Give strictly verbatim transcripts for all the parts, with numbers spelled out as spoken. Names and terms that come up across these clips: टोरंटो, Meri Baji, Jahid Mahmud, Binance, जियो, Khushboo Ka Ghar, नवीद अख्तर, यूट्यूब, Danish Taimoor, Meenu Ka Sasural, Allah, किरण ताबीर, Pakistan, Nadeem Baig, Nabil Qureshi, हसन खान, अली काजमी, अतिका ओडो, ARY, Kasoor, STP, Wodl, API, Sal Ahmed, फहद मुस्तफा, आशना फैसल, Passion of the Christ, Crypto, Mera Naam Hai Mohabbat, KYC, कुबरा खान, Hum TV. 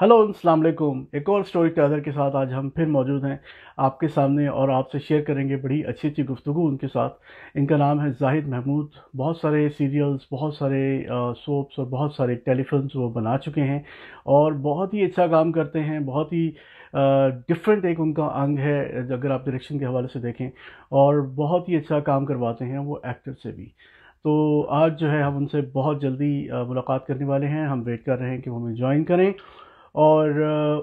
Hello अस्सलाम वालेकुम। एक और स्टोरी टेलर के साथ आज हम फिर मौजूद हैं आपके सामने और आपसे शेयर करेंगे बड़ी अच्छी अच्छी गुफ्तगू उनके साथ। इनका नाम है जाहिद महमूद। बहुत सारे सीरियल्स, बहुत सारे सोप्स और बहुत सारे टेलीफिल्म्स वो बना चुके हैं और बहुत ही अच्छा काम करते हैं। बहुत ही डिफरेंट एक उनका अंग है अगर आप डायरेक्शन के हवाले से देखें, और बहुत ही अच्छा काम करवाते हैं वो एक्टर से भी। तो आज जो है हम उनसे बहुत जल्दी मुलाकात करने वाले हैं। हम वेट कर रहे हैं कि वो हमें ज्वाइन करें और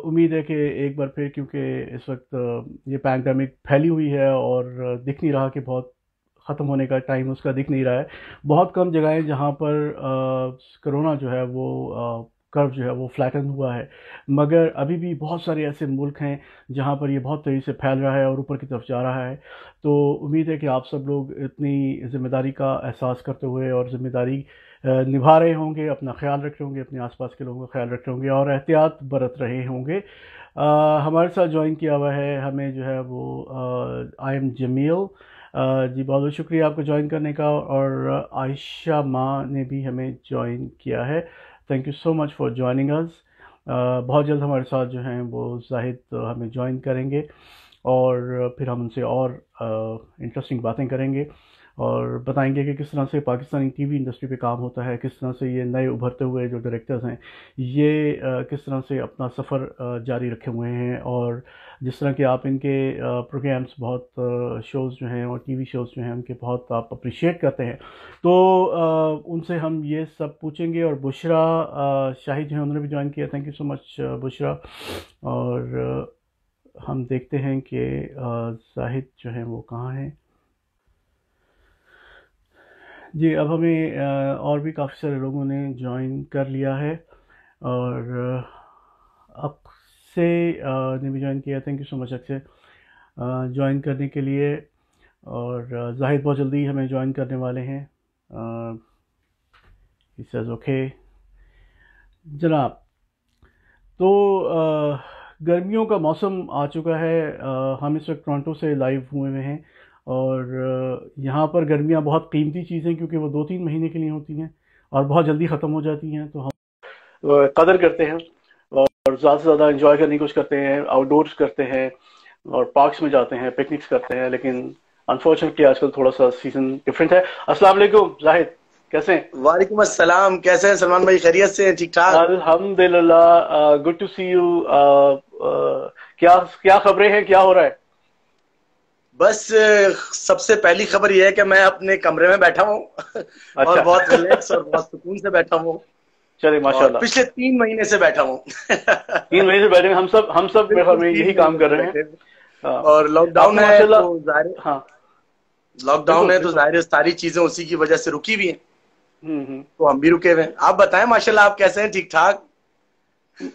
उम्मीद है कि एक बार फिर, क्योंकि इस वक्त ये पैंडमिक फैली हुई है और दिख नहीं रहा कि बहुत ख़त्म होने का टाइम उसका दिख नहीं रहा है। बहुत कम जगहें जहाँ पर कोरोना जो है वो कर्व जो है वो फ्लैटन हुआ है, मगर अभी भी बहुत सारे ऐसे मुल्क हैं जहाँ पर ये बहुत तेज़ी से फैल रहा है और ऊपर की तरफ जा रहा है। तो उम्मीद है कि आप सब लोग इतनी ज़िम्मेदारी का एहसास करते हुए और ज़िम्मेदारी निभा रहे होंगे, अपना ख्याल रख रहे होंगे, अपने आसपास के लोगों का ख्याल रख रहे होंगे और एहतियात बरत रहे होंगे। आ, हमारे साथ ज्वाइन किया हुआ है हमें जो है वो आई एम जमील जी, बहुत बहुत शुक्रिया आपको ज्वाइन करने का। और आयशा माँ ने भी हमें ज्वाइन किया है। Thank you so much for joining us. बहुत जल्द हमारे साथ जो हैं वो जाहिद हमें ज्वाइन करेंगे और फिर हम उनसे और इंटरेस्टिंग बातें करेंगे और बताएंगे कि किस तरह से पाकिस्तानी टीवी इंडस्ट्री पे काम होता है, किस तरह से ये नए उभरते हुए जो डायरेक्टर्स हैं ये किस तरह से अपना सफ़र जारी रखे हुए हैं। और जिस तरह के आप इनके प्रोग्राम्स, बहुत शोज़ जो हैं और टीवी शोज़ जो हैं उनके बहुत आप अप्रिशिएट करते हैं, तो उनसे हम ये सब पूछेंगे। और बुशरा शाहिद जो हैं उन्होंने भी ज्वाइन किया। Thank you so much Bushra. और हम देखते हैं कि जाहिद जो हैं वो कहाँ हैं जी। अब हमें और भी काफ़ी सारे लोगों ने ज्वाइन कर लिया है और अक्षय ने भी ज्वाइन किया। Thank you so much Akshay join करने के लिए। और जाहिद बहुत जल्दी हमें ज्वाइन करने वाले हैं। इस ओके जनाब, तो आ, गर्मियों का मौसम आ चुका है। आ, हम इस वक्त टोरंटो से लाइव हुए हुए हैं और यहाँ पर गर्मियाँ बहुत कीमती चीज़ें, क्योंकि वो दो तीन महीने के लिए होती हैं और बहुत जल्दी ख़त्म हो जाती हैं, तो हम कदर करते हैं और ज़्यादा से ज़्यादा एंजॉय करने की कोशिश करते हैं। आउटडोर्स करते हैं और पार्क्स में जाते हैं, पिकनिक्स करते हैं, लेकिन अनफॉर्चुनेटली आजकल थोड़ा सा सीज़न डिफरेंट है। अस्सलाम वालेकुम जाहिद, कैसे हैं? वालेकुम अस्सलाम, कैसे हैं सलमान भाई? खैरियत से हैं? ठीक ठाक अल्हम्दुलिल्लाह। Good to see you. क्या क्या खबरें हैं, क्या हो रहा है? बस सबसे पहली खबर यह है कि मैं अपने कमरे में बैठा हूँ। अच्छा। और बहुत रिलैक्स और बहुत सुकून से बैठा हूँ। चलिए माशाल्लाह। पिछले तीन महीने से बैठा हूँ। तीन महीने से बैठे हम सब हम सब में यही काम कर रहे हैं। हाँ। और लॉकडाउन है, तो लॉकडाउन है तो जाहिर सारी चीजें उसी की वजह से रुकी हुई है, तो हम भी रुके हुए हैं। आप बताएं माशाल्लाह, आप कैसे हैं? ठीक ठाक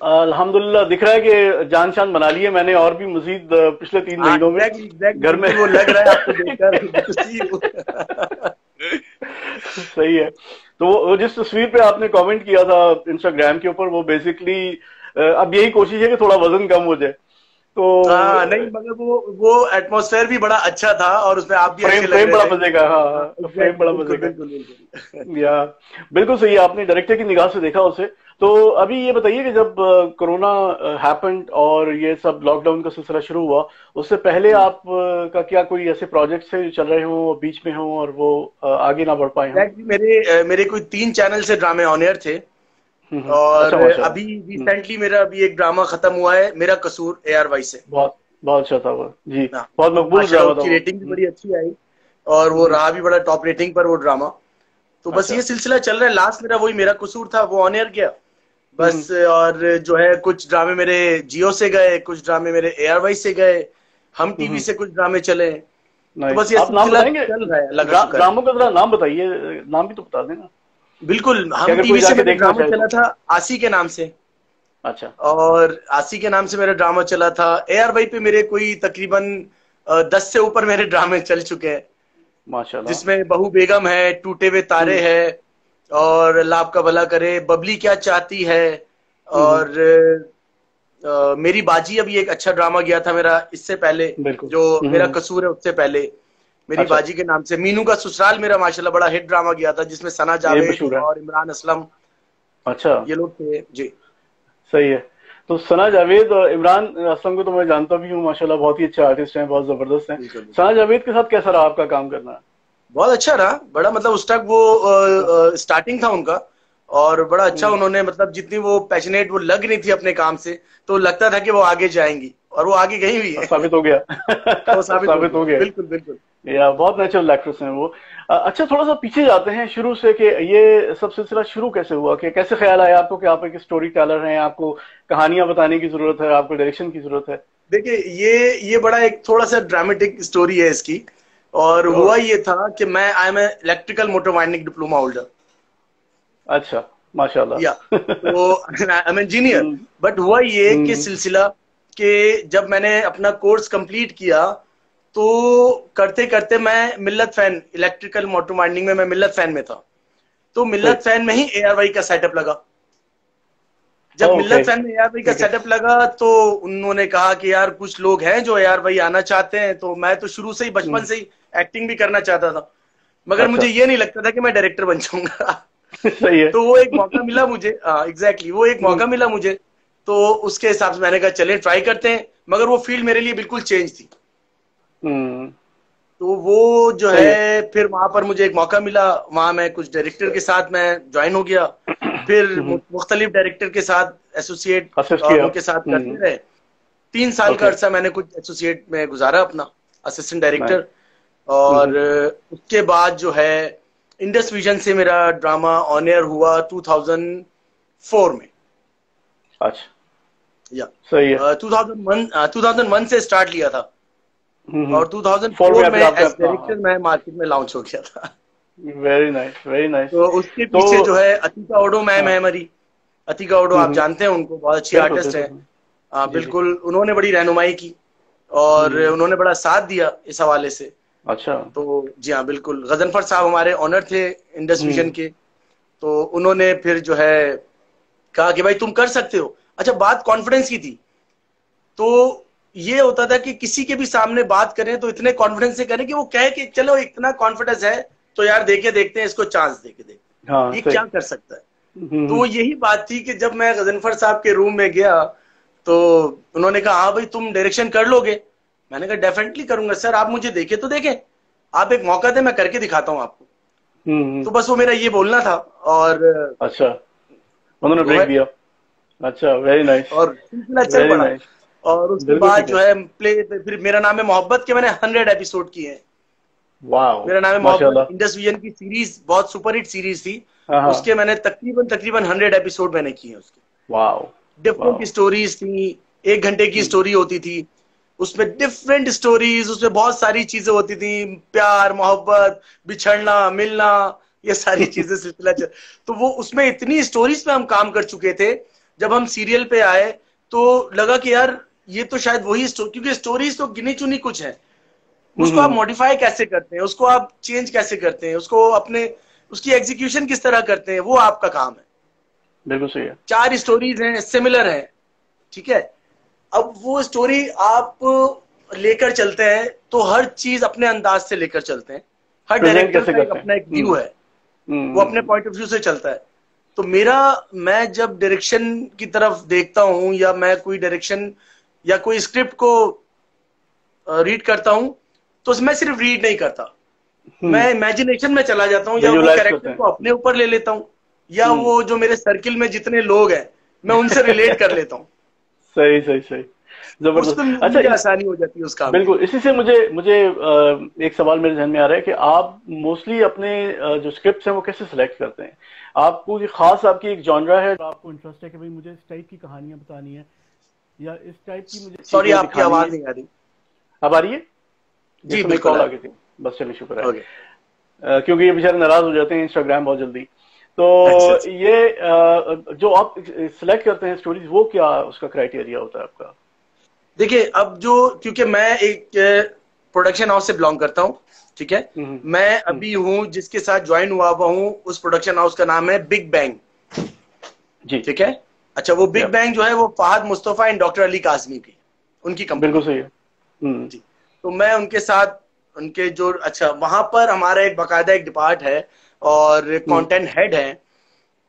अल्हम्दुलिल्लाह। दिख रहा है कि जान शान बना ली है मैंने और भी मजीद पिछले तीन महीनों में। exactly, exactly, घर में वो लग रहा है आपको देखकर। सही है। तो वो जिस तस्वीर पे आपने कमेंट किया था इंस्टाग्राम के ऊपर, वो बेसिकली अब यही कोशिश है कि थोड़ा वजन कम हो जाए। तो हाँ, नहीं मगर वो वो एटमॉस्फेयर भी बड़ा अच्छा था और उसमें आप भी फ्रेम, फ्रेम बड़ा मजे का। हाँ, फ्रेम बड़ा मजे का। या बिल्कुल सही, आपने डायरेक्टर की निगाह से देखा उसे। तो अभी ये बताइए कि जब कोरोना हैपेंड और ये सब लॉकडाउन का सिलसिला शुरू हुआ, उससे पहले आप का क्या कोई ऐसे प्रोजेक्ट्स हैं जो चल रहे हों, बीच में हों और वो आगे ना बढ़ पाए हों? मेरे मेरे कोई तीन चैनल से ड्रामे ऑन एयर थे और अच्छा, अभी रिसेंटली मेरा अभी एक ड्रामा खत्म हुआ है, मेरा कसूर, ए आर वाई से। बहुत बहुत अच्छा था वो जी, बहुत मकबूल ड्रामा था। उसकी रेटिंग भी बड़ी अच्छी आई और वो रहा भी बड़ा टॉप रेटिंग पर वो ड्रामा। तो बस ये सिलसिला चल रहा है। लास्ट मेरा वही मेरा कसूर था, वो ऑन एयर गया बस। और जो है कुछ ड्रामे मेरे जियो से गए, कुछ ड्रामे मेरे ए आर वाई से गए, हम टीवी से कुछ ड्रामे चले। तो बस ये सिलसिला चल रहा है। ड्रामों का जरा नाम बताइए, नाम भी तो बता देना। बिल्कुल, हम टीवी से मेरा ड्रामा चला था आसी के नाम से। अच्छा। और आसी के नाम से मेरा ड्रामा चला था। ए आर वाई पे मेरे कोई तकरीबन दस से ऊपर मेरे ड्रामे चल चुके हैं माशाल्लाह, जिसमें बहू बेगम है, टूटे हुए तारे है और लाभ का भला करे, बबली क्या चाहती है और आ, मेरी बाजी अभी एक अच्छा ड्रामा गया था मेरा, इससे पहले जो मेरा कसूर है उससे पहले, मेरी अच्छा। बाजी के नाम से मीनू का ससुराल मेरा माशाल्लाह बड़ा हिट ड्रामा गया था, जिसमें सना जावेद और इमरान असलम अच्छा ये लोग थे जी। सही है। तो सना जावेद और इमरान असलम को तो मैं जानता भी हूँ, माशाल्लाह बहुत ही अच्छे आर्टिस्ट हैं, बहुत जबरदस्त हैं। सना जावेद के साथ कैसा रहा आपका काम करना? बहुत अच्छा रहा, बड़ा मतलब उस तक वो आ, आ, स्टार्टिंग था उनका और बड़ा अच्छा उन्होंने मतलब जितनी वो पैशनेट वो लग रही थी अपने काम से, तो लगता था कि वो आगे जाएंगी और वो आगे गई हुई है, साबित हो गया तो साबित हो गया बिल्कुल बिल्कुल। या बहुत नेचुरल एक्ट्रेस हैं वो। अच्छा, थोड़ा सा पीछे जाते हैं शुरू से कि ये सब सिलसिला शुरू कैसे हुआ, कि कैसे ख्याल आया आपको कि आप एक स्टोरी टेलर हैं, आपको कहानियां बताने की जरूरत है, आपको डायरेक्शन की जरूरत है? देखिए ये ये बड़ा एक थोड़ा सा ड्रामेटिक स्टोरी है इसकी, और तो हुआ ये था कि मैं I am electrical motor winding diploma holder. अच्छा, माशाल्लाह। या तो आई एम इंजीनियर, बट हुआ ये कि सिलसिला के जब मैंने अपना कोर्स कंप्लीट किया तो करते करते मैं मिल्लत फैन, इलेक्ट्रिकल मोटर वाइंडिंग में मैं मिल्लत फैन में था, तो मिल्लत फैन में ही एआरवाई का सेटअप लगा। जब okay. मिल्लत फैन में एआरवाई का okay. सेटअप लगा तो उन्होंने कहा कि यार कुछ लोग हैं जो एआरवाई आना चाहते हैं, तो मैं तो शुरू से ही बचपन से ही एक्टिंग भी करना चाहता था, मगर अच्छा। मुझे ये नहीं लगता था कि मैं डायरेक्टर बन जाऊंगा सही है। तो वो एक मौका मिला मुझे, एग्जैक्टली वो एक मौका मिला मुझे, तो उसके हिसाब से मैंने कहा चले ट्राई करते हैं, मगर वो फील्ड मेरे लिए बिल्कुल चेंज थी। Hmm. तो वो जो है फिर वहां पर मुझे एक मौका मिला, वहां मैं कुछ डायरेक्टर के साथ मैं ज्वाइन हो गया, फिर मुख्तलिफ डायरेक्टर के साथ एसोसिएट के साथ करते रहे। तीन साल okay. का अर्सा मैंने कुछ एसोसिएट में गुजारा अपना, असिस्टेंट डायरेक्टर, और उसके बाद जो है इंडस विजन से मेरा ड्रामा ऑन एयर हुआ दो हज़ार चार में। अच्छा या सही है। दो हज़ार एक से स्टार्ट लिया था और दो हज़ार चार में एज डायरेक्टर मैं मार्केट में लॉन्च हो गया था। Very nice, very nice. तो उसके पीछे तो, जो है अतिका ओडो मैम है हमारी। अतिका ओडो आप जानते हैं उनको, बहुत अच्छी आर्टिस्ट हैं बिल्कुल, उन्होंने बड़ी रहनुमाई की और उन्होंने बड़ा साथ दिया इस हवाले से। अच्छा, तो जी हाँ बिल्कुल। गजनफर साहब हमारे ऑनर थे इंडस विजन के, तो उन्होंने फिर जो है कहा कि भाई तुम कर सकते हो। अच्छा, बात कॉन्फिडेंस की थी, तो ये होता था कि किसी के भी सामने बात करें तो इतने कॉन्फिडेंस से करें कि वो कहे कि चलो इतना कॉन्फिडेंस है तो यार देखे देखते हैं इसको, चांस देके देखते हैं हाँ, ये क्या कर सकता है। तो यही बात थी कि जब मैं गजनफर साहब के रूम में गया तो उन्होंने कहा हाँ भाई तुम डायरेक्शन कर लोगे? मैंने कहा डेफिनेटली करूंगा सर, आप मुझे देखे तो देखें, आप एक मौका दें मैं करके दिखाता हूँ आपको। तो बस वो मेरा ये बोलना था और अच्छा उन्होंने ब्रेक दिया। अच्छा, वेरी नाइस। और और उसके बाद जो है प्ले फिर मेरा नाम है मोहब्बत के मैंने हंड्रेड एपिसोड किए हैं। वाओ। मेरा नाम है मोहब्बत इंडस विजन की सीरीज, बहुत सुपरहिट सीरीज थी, उसके मैंने तकरीबन तकरीबन हंड्रेड एपिसोड मैंने किए हैं उसके। वाओ। डिफरेंट स्टोरीज थी, एक घंटे की स्टोरी होती थी, उसमें डिफरेंट स्टोरीज, उसमें बहुत सारी चीजें होती थी, प्यार मोहब्बत बिछड़ना मिलना, ये सारी चीजें सिलसिला। तो वो उसमें इतनी स्टोरीज पे हम काम कर चुके थे, जब हम सीरियल पे आए तो लगा कि यार ये तो शायद वही स्टोरी, क्योंकि स्टोरीज तो गिनी चुनी कुछ है, उसको आप मॉडिफाई कैसे करते हैं, उसको आप चेंज कैसे करते हैं, उसको अपने उसकी एग्जीक्यूशन किस तरह करते हैं, वो आपका काम है। बिल्कुल सही है। चार स्टोरीज हैं, सिमिलर हैं, ठीक है। अब वो स्टोरी आप लेकर चलते हैं तो हर चीज अपने अंदाज से लेकर चलते हैं, हर डायरेक्टर का अपना एक व्यू है, वो अपने पॉइंट ऑफ व्यू से चलता है। तो मेरा, मैं जब डायरेक्शन की तरफ देखता हूँ या मैं कोई डायरेक्शन या कोई स्क्रिप्ट को रीड करता हूँ तो मैं सिर्फ रीड नहीं करता, मैं इमेजिनेशन में चला जाता हूँ, या वो कैरेक्टर को अपने ऊपर ले लेता हूँ, या वो जो मेरे सर्किल में जितने लोग हैं मैं उनसे रिलेट कर लेता हूँ। सही सही सही, जबरदस्त। अच्छा, आसानी हो जाती है उसका। बिल्कुल, इसी से मुझे मुझे एक सवाल मेरे जहन में आ रहा है कि आप मोस्टली अपने जो स्क्रिप्ट्स हैं वो कैसे सिलेक्ट करते हैं? आपको ये खास आपकी एक जॉनरा है, आपको इंटरेस्ट है कि भाई मुझे इस टाइप की कहानियां बतानी है या इस टाइप की मुझे? सॉरी आपकी आवाज नहीं आ रही। अब आ रही है जी? बिल्कुल आ गई थी, बस चलिए शुक्र है। okay. uh, क्योंकि ये बेचारे नाराज हो जाते हैं इंस्टाग्राम बहुत जल्दी, तो अच्छा, ये uh, जो आप सिलेक्ट करते हैं स्टोरीज, वो क्या उसका क्राइटेरिया होता है आपका? देखिए अब जो, क्योंकि मैं एक प्रोडक्शन हाउस से बिलोंग करता हूँ, ठीक है, मैं अभी हूँ जिसके साथ ज्वाइन हुआ हुआ हूँ उस प्रोडक्शन हाउस का नाम है बिग बैंग जी, ठीक है। अच्छा, वो बिग बैंग जो है वो फहद मुस्तफा एंड डॉक्टर अली काजमी की, उनकी कंपनी। बिल्कुल सही है जी। तो मैं उनके साथ उनके जो, अच्छा वहां पर हमारा एक बाकायदा एक डिपार्ट है और कंटेंट हेड है,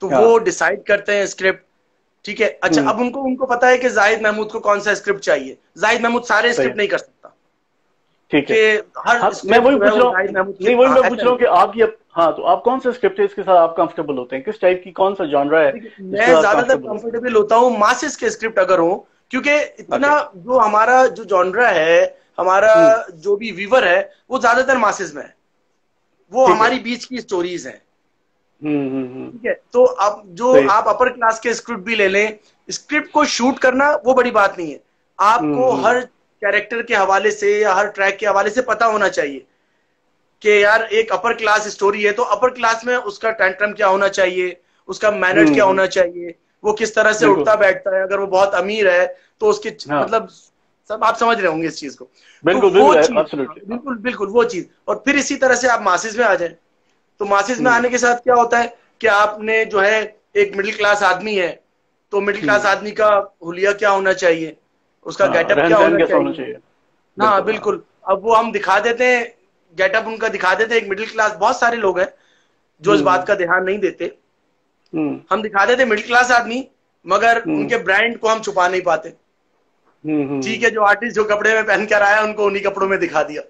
तो वो डिसाइड करते हैं स्क्रिप्ट, ठीक है। अच्छा अब उनको उनको पता है कि जाहिद महमूद को कौन सा स्क्रिप्ट चाहिए। जाहिद महमूद सारे स्क्रिप्ट नहीं कर सकता, ठीक है। हर हाँ, मैं वही पूछ रहा हूँ, नहीं वही मैं पूछ रहा हूँ कि आप ये हाँ तो आप कौन सा स्क्रिप्ट है इसके साथ आप कंफर्टेबल होते हैं, किस टाइप की कौन सा जॉनरा है? मैं ज्यादातर कंफर्टेबल होता हूँ मासेस के स्क्रिप्ट अगर हो, क्योंकि इतना जो हमारा जो जॉनरा है, हमारा जो भी वीवर है वो ज्यादातर मासेस में है, वो हमारी बीच की स्टोरीज है, ठीक है। तो आप जो आप अपर क्लास के स्क्रिप्ट भी ले लें, स्क्रिप्ट को शूट करना वो बड़ी बात नहीं है, आपको हर कैरेक्टर के हवाले से या हर ट्रैक के हवाले से पता होना चाहिए कि यार एक अपर क्लास स्टोरी है तो अपर क्लास में उसका टेंट्रम क्या होना चाहिए, उसका मैनर क्या होना चाहिए, वो किस तरह से उठता बैठता है, अगर वो बहुत अमीर है तो उसके हाँ। मतलब सब आप समझ रहे होंगे इस चीज को, बिल्कुल तो बिल्कुल, बिल्कुल बिल्कुल वो चीज। और फिर इसी तरह से आप मासेस में आ जाए तो मासेस में आने के साथ क्या होता है कि आपने जो है एक मिडिल क्लास आदमी है तो मिडिल क्लास आदमी का हुलिया क्या होना चाहिए, उसका गेटअप क्या होना चाहिए। हाँ बिल्कुल, अब वो हम दिखा देते हैं, गेटअप उनका दिखा देते हैं एक मिडिल क्लास, बहुत सारे लोग हैं जो इस बात का ध्यान नहीं देते, हम दिखा देते मिडिल क्लास आदमी मगर उनके ब्रांड को हम छुपा नहीं पाते, ठीक है। जो आर्टिस्ट जो कपड़े में पहन कर आया उनको उन्हीं कपड़ों में दिखा दिया,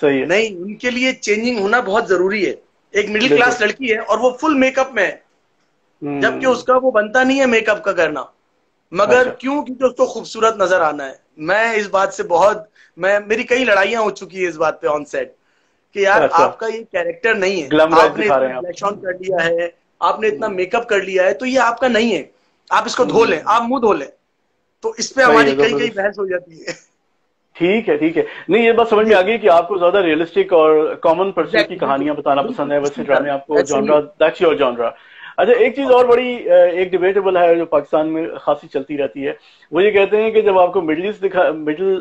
सही है नहीं, उनके लिए चेंजिंग होना बहुत जरूरी है। एक मिडिल क्लास लड़की है और वो फुल मेकअप में है जबकि उसका वो बनता नहीं है मेकअप का करना, मगर क्यों, क्योंकि उसको खूबसूरत नजर आना है। मैं इस बात से बहुत मैं मेरी कई लड़ाइयां हो चुकी है इस बात पे ऑन सेट कि यार आपका ये कैरेक्टर नहीं है, आपने इलेक्शन कर लिया है, आपने इतना मेकअप कर लिया है तो ये आपका नहीं है, आप इसको धो लें, आप मुंह धो लें। तो इस पे हमारी कई कई बहस हो जाती है। ठीक है ठीक है, नहीं ये बात समझ में आ गई कि आपको ज्यादा रियलिस्टिक और कॉमन पर्सन की कहानियां बताना पसंद है, वैसे ड्रामे आपको जॉनरा दैट्स योर जॉनरा। अच्छा एक चीज और बड़ी एक डिबेटेबल है जो पाकिस्तान में खासी चलती रहती है, वो ये कहते हैं कि जब आपको मिडिल दिखा मिडिल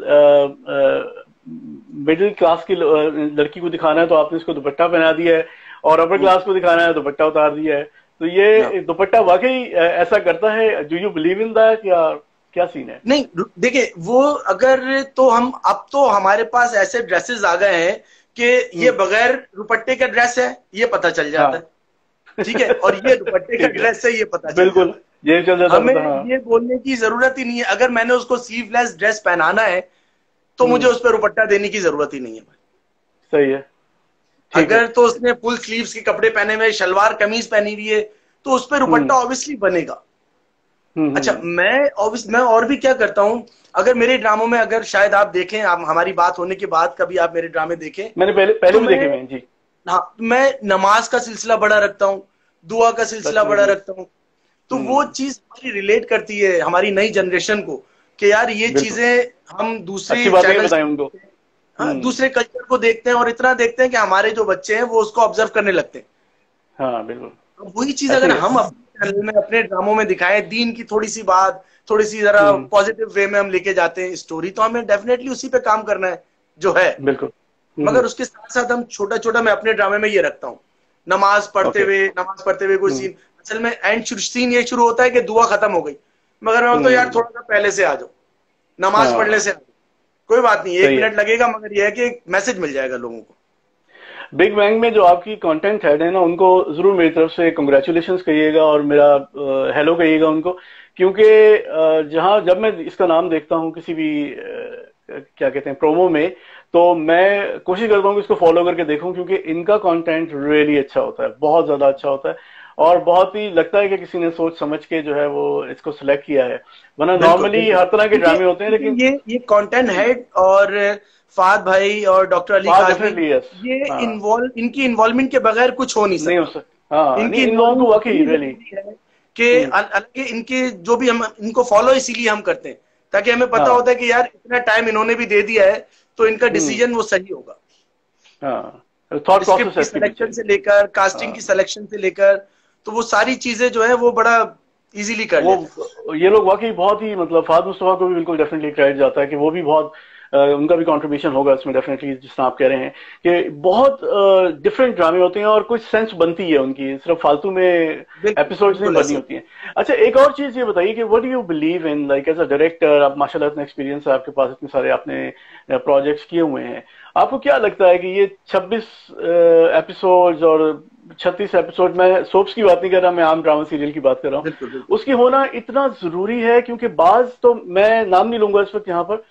मिडिल क्लास की लड़की को दिखाना है तो आपने इसको दुपट्टा पहना दिया है, और अपर क्लास को दिखाना है दुपट्टा उतार दिया है। तो ये दुपट्टा वाकई ऐसा करता है, do you believe in that या क्या सीन है? नहीं देखिए वो अगर तो हम अब तो हमारे पास ऐसे ड्रेसेस आ गए हैं कि ये बगैर दुपट्टे का ड्रेस है ये पता चल जाता है, ठीक है, और ये दुपट्टे का ड्रेस है ये पता चल बिल्कुल ये चल जाता है, हमें ये बोलने की जरूरत ही नहीं है। अगर मैंने उसको स्लीवलेस ड्रेस पहनाना है तो मुझे उस पर दुपट्टा देने की जरूरत ही नहीं है, सही है। अगर तो उसने फुल स्लीव्स के कपड़े पहने हुए, शलवार कमीज पहनी हुई है तो उस पर दुपट्टा ऑब्वियसली बनेगा। अच्छा मैं ऑब्वियस मैं और भी क्या करता हूँ, अगर मेरे ड्रामों में अगर शायद आप देखें, आप हमारी बात होने के बाद कभी आप मेरे ड्रामे देखें, मैंने पहले पहले भी देखे हैं जी हाँ, मैं नमाज का सिलसिला बड़ा रखता हूँ, दुआ का सिलसिला बड़ा रखता हूँ, तो वो चीज हमारी रिलेट करती है हमारी नई जनरेशन को कि यार ये चीजें हम दूसरे चैनल हाँ, दूसरे कल्चर को देखते हैं और इतना देखते हैं कि हमारे जो बच्चे हैं वो उसको ऑब्जर्व करने लगते हैं। हाँ बिल्कुल, तो वही चीज अगर हम अपने चैनल में अपने ड्रामों में दिखाएं, दीन की थोड़ी सी बात, थोड़ी सी जरा पॉजिटिव वे में हम लेके जाते हैं स्टोरी, तो हमें डेफिनेटली उसी पे काम करना है जो है, बिल्कुल। मगर उसके साथ साथ हम छोटा छोटा मैं अपने ड्रामे में ये रखता हूँ, नमाज पढ़ते हुए नमाज पढ़ते हुए कोई सीन, असल में एंड सीन ये शुरू होता है कि दुआ खत्म हो गई, मगर मैं तो यार थोड़ा सा पहले से आ जाओ, नमाज पढ़ने से आ जाओ, कोई बात नहीं एक मिनट लगेगा मगर यह है कि एक मैसेज मिल जाएगा लोगों को। बिग बैंग में जो आपकी कंटेंट हेड है ना, उनको जरूर मेरी तरफ से कांग्रेचुलेशंस कहिएगा और मेरा हेलो कहिएगा उनको, क्योंकि जहां जब मैं इसका नाम देखता हूं किसी भी क्या कहते हैं प्रोमो में, तो मैं कोशिश करता हूँ कि इसको फॉलो करके देखूं, क्योंकि इनका कंटेंट रियली अच्छा होता है, बहुत ज्यादा अच्छा होता है, और बहुत ही लगता है कि किसी ने सोच समझ के जो है वो इसको सिलेक्ट किया है, वरना नॉर्मली हर तरह के ड्रामे होते हैं। लेकिन ये ये कंटेंट हेड और फहद भाई और डॉक्टर अली काज़मी ये हाँ। इन्वॉल्व इनकी इन्वॉल्वमेंट के बगैर कुछ हो नहीं सकता, नहीं हो सकता। हाँ, इनकी इन्वॉल्वमेंट के इनके जो भी हम इनको फॉलो इसीलिए हम करते हैं ताकि हमें पता होता है कि यार इतना टाइम इन्होंने भी दे दिया है तो इनका डिसीजन वो सही होगा। स्क्रिप्ट की सिलेक्शन से लेकर कास्टिंग की सिलेक्शन से लेकर तो वो सारी चीजें जो है वो बड़ा इजीली कर वो, ये लोग वाकई बहुत ही मतलब फहद मुस्तफा को भी बिल्कुल डेफिनेटली क्रेडिट जाता है कि वो भी बहुत उनका भी कंट्रीब्यूशन होगा इसमें डेफिनेटली। जिस तरह आप कह रहे हैं कि बहुत डिफरेंट ड्रामे होते हैं और कुछ सेंस बनती है उनकी, सिर्फ फालतू में एपिसोड्स नहीं बनती होती हैं। अच्छा, एक और चीज़ ये बताइए कि what do you believe in, like as a director, आप माशाल्लाह इतना एक्सपीरियंस है आपके पास, इतने सारे आपने प्रोजेक्ट्स किए हुए हैं, आपको क्या लगता है कि ये छब्बीस एपिसोड्स और छत्तीस एपिसोड, मैं सोप्स की बात नहीं कर रहा, मैं आम ड्रामा सीरियल की बात कर रहा हूँ, उसकी होना इतना जरूरी है? क्योंकि बाज तो मैं नाम नहीं लूंगा इस वक्त यहाँ पर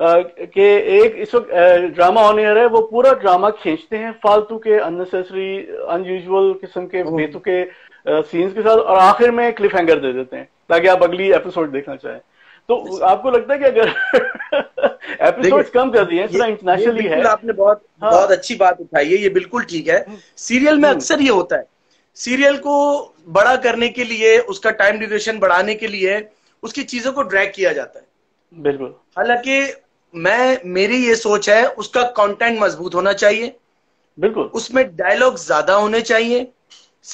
कि एक इस वक्त ड्रामा ऑन एयर है, वो पूरा ड्रामा खींचते हैं फालतू के अननेसेसरी अनयूजुअल किस्म के बेतुके सीन्स के साथ और आखिर में क्लिफ हैंगर दे देते हैं ताकि आप अगली एपिसोड देखना चाहें। तो आपको लगता है कि अगर एपिसोड्स कम कर दिए हैं इंटरनेशनली है? आपने बहुत हाँ। बहुत अच्छी बात उठाई है, ये बिल्कुल ठीक है। सीरियल में अक्सर ये होता है, सीरियल को बड़ा करने के लिए, उसका टाइम ड्यूरेशन बढ़ाने के लिए उसकी चीजों को ड्रैग किया जाता है। बिल्कुल। हालांकि मैं मेरी ये सोच है उसका कंटेंट मजबूत होना चाहिए, बिल्कुल, उसमें डायलॉग ज्यादा होने चाहिए,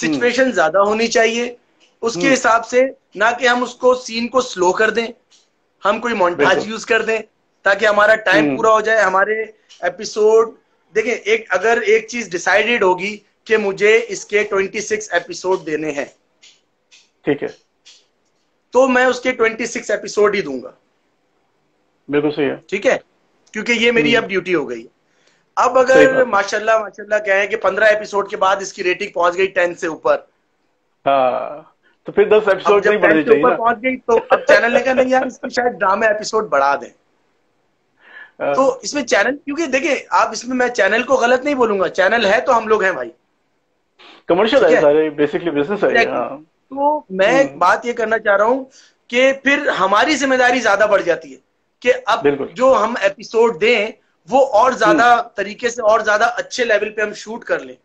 सिचुएशन ज्यादा होनी चाहिए उसके हिसाब से, ना कि हम उसको सीन को स्लो कर दें, हम कोई मोन्टाज यूज कर दें ताकि हमारा टाइम पूरा हो जाए, हमारे एपिसोड। देखिए, एक अगर एक चीज डिसाइडेड होगी कि मुझे इसके छब्बीस एपिसोड देने हैं, ठीक है, तो मैं उसके छब्बीस एपिसोड ही दूंगा। बिल्कुल सही है, ठीक है, क्योंकि ये मेरी अब ड्यूटी हो गई। अब अगर माशाल्लाह माशाल्लाह कहें कि पंद्रह एपिसोड के बाद इसकी रेटिंग पहुंच गई टेन से ऊपर, हाँ, तो फिर दस एपिसोड नहीं बढ़ने चाहिए ना। पहुंच गई तो अब चैनल ने कहा नहीं यार इसको शायद ड्रामा एपिसोड बढ़ा दें। तो इसमें चैनल, क्योंकि देखिए आप इसमें, मैं चैनल को गलत नहीं बोलूंगा, चैनल है तो हम लोग हैं भाई, कमर्शियल है सारे, बेसिकली बिजनेस है। तो मैं एक बात ये करना चाह रहा हूँ कि फिर हमारी जिम्मेदारी ज्यादा बढ़ जाती है कि अब जो हम एपिसोड दें वो और ज्यादा तरीके से और ज्यादा अच्छे लेवल पे हम शूट कर लें।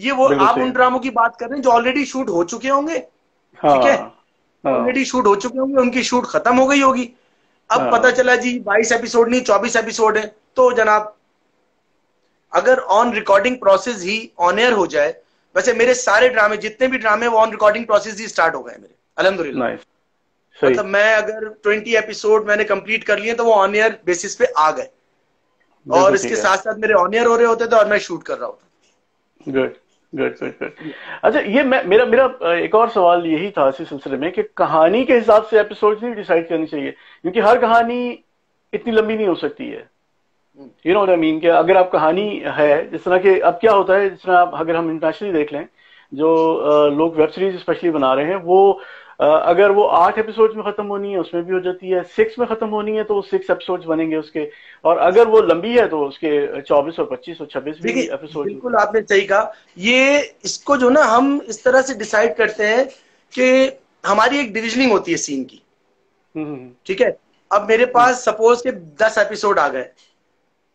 ये वो आप उन ड्रामों की बात कर रहे हैं जो ऑलरेडी शूट हो चुके होंगे, ठीक है, ऑलरेडी शूट हो चुके होंगे, उनकी शूट खत्म हो गई होगी, अब पता चला जी बाईस एपिसोड नहीं चौबीस एपिसोड है, तो जनाब अगर ऑन रिकॉर्डिंग प्रोसेस ही ऑन एयर हो जाए। वैसे मेरे सारे ड्रामे, जितने भी ड्रामे, वो ऑन रिकॉर्डिंग प्रोसेस ही स्टार्ट हो गए मेरे, अल्हम्दुलिल्लाह। मतलब मैं अगर बीस एपिसोड मैंने कंप्लीट कर लिए तो वो ऑन एयर बेसिस पे आ गए, और इसके साथ साथ मेरे ऑन एयर हो रहे होते थे और मैं शूट कर रहा होता। Good good good good. अच्छा, ये मैं, मेरा मेरा एक और सवाल यही था इसी सिलसिले में कि कहानी के हिसाब से एपिसोड्स नहीं डिसाइड करनी चाहिए, क्योंकि हर कहानी इतनी लंबी नहीं हो सकती है, you know what I mean. कि अगर आप कहानी है जिस तरह के, अब क्या होता है जिस तरह आप, अगर हम इंटरनेशनली देख लें जो लोग वेब सीरीज स्पेशली बना रहे हैं, वो अगर वो आठ एपिसोड्स में खत्म होनी है उसमें भी हो जाती है, सिक्स में खत्म होनी है तो सिक्स एपिसोड्स बनेंगे उसके, और अगर वो लंबी है तो उसके चौबीस और पच्चीस और छब्बीस भी एपिसोड। बिल्कुल आपने सही कहा। ये इसको जो ना हम इस तरह से डिसाइड करते हैं कि हमारी एक डिविजनिंग होती है सीन की, ठीक है। अब मेरे पास सपोज के दस एपिसोड आ गए,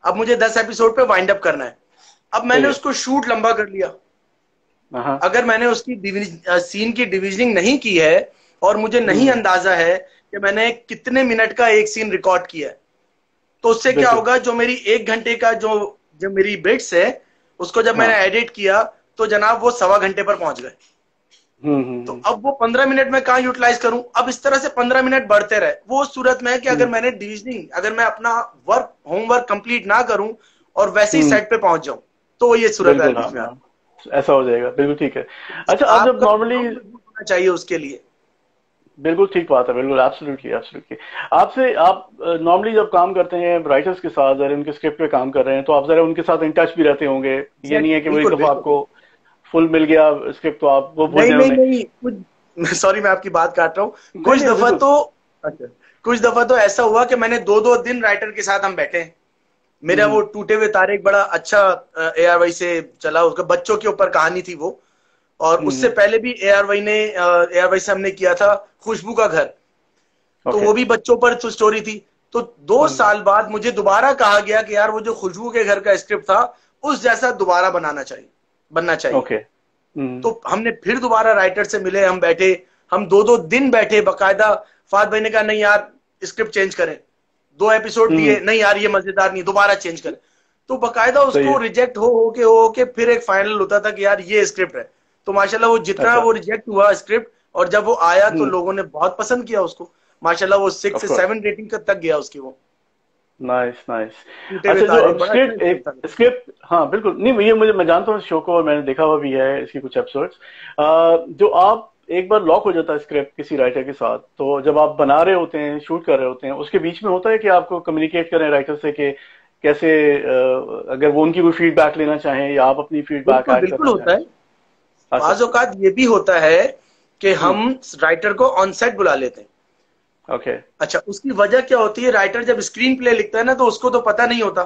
अब मुझे दस एपिसोड पे वाइंड अप करना है, अब मैंने उसको शूट लंबा कर लिया। अगर मैंने उसकी सीन की डिविजनिंग नहीं की है और मुझे नहीं अंदाजा है कि मैंने कितने मिनट का एक सीन रिकॉर्ड किया है, तो उससे क्या होगा, जो मेरी एक घंटे का जो जो मेरी बिट्स है उसको जब मैंने एडिट किया तो जनाब वो सवा घंटे पर पहुंच गए, तो अब वो पंद्रह मिनट में कहाँ यूटिलाइज करूं। अब इस तरह से पंद्रह मिनट बढ़ते रहे। वो सूरत में है कि अगर मैंने डिविजनिंग, अगर मैं अपना वर्क होमवर्क कंप्लीट ना करूं और वैसे ही सेट पे पहुंच जाऊं, तो ये सूरत है, ऐसा हो जाएगा। बिल्कुल ठीक है। अच्छा, आप जब नॉर्मली चाहिए उसके लिए, बिल्कुल ठीक बात है, बिल्कुल एब्सोल्युटली एब्सोल्युटली। आपसे आप नॉर्मली जब काम करते हैं राइटर्स के साथ, जरा उनके स्क्रिप्ट पे काम कर रहे हैं, तो आप जरा उनके साथ इन टच भी रहते होंगे, ये नहीं है कि वो एक दफा आपको फुल मिल गया स्क्रिप्ट तो आप वो बोल रहे। सॉरी मैं आपकी बात काट रहा हूँ। कुछ दफा तो कुछ दफा तो ऐसा हुआ कि मैंने दो दो दिन राइटर के साथ हम बैठे। मेरा वो टूटे हुए तारे एक बड़ा अच्छा ए आर वाई से चला, उसका बच्चों के ऊपर कहानी थी वो, और उससे पहले भी ए आर वाई ने ए आर वाई से हमने किया था खुशबू का घर, तो वो भी बच्चों पर स्टोरी थी। तो दो साल बाद मुझे दोबारा कहा गया कि यार वो जो खुशबू के घर का स्क्रिप्ट था उस जैसा दोबारा बनाना चाहिए बनना चाहिए तो हमने फिर दोबारा राइटर से मिले, हम बैठे, हम दो दो दिन बैठे बाकायदा। फहद भाई ने कहा नहीं यार स्क्रिप्ट चेंज करें, दो एपिसोड दिए, नहीं यार ये मजेदार नहीं, दोबारा चेंज करें। तो बकायदा उसको रिजेक्ट हो हो के हो के फिर एक फाइनल होता था कि यार ये स्क्रिप्ट है। तो माशाल्लाह वो जितना वो रिजेक्ट हुआ स्क्रिप्ट, और जब वो आया तो लोगों ने बहुत पसंद किया उसको, माशाल्लाह वो सिक्स से सेवन रेटिंग तक गया उसकी वो। नाइस नाइस अच्छा स्क्रिप्ट हाँ बिल्कुल नहीं ये मुझे मैं जानता हूँ शो को और मैंने देखा हुआ भी है इसकी कुछ एपिसोड्स जो आप एक बार लॉक हो जाता है स्क्रिप्ट किसी राइटर के साथ तो जब आप बना रहे होते हैं शूट कर रहे होते हैं उसके बीच में होता है कि आपको कम्युनिकेट करें राइटर से कि कैसे अगर वो उनकी कोई फीडबैक लेना चाहें या आप अपनी फीडबैक बिल्कुल होता है बाज़ औक़ात ये भी होता है कि हम राइटर को ऑन सेट बुला लेते हैं ओके okay. अच्छा उसकी वजह क्या होती है राइटर जब स्क्रीन प्ले लिखता है ना तो उसको तो पता नहीं होता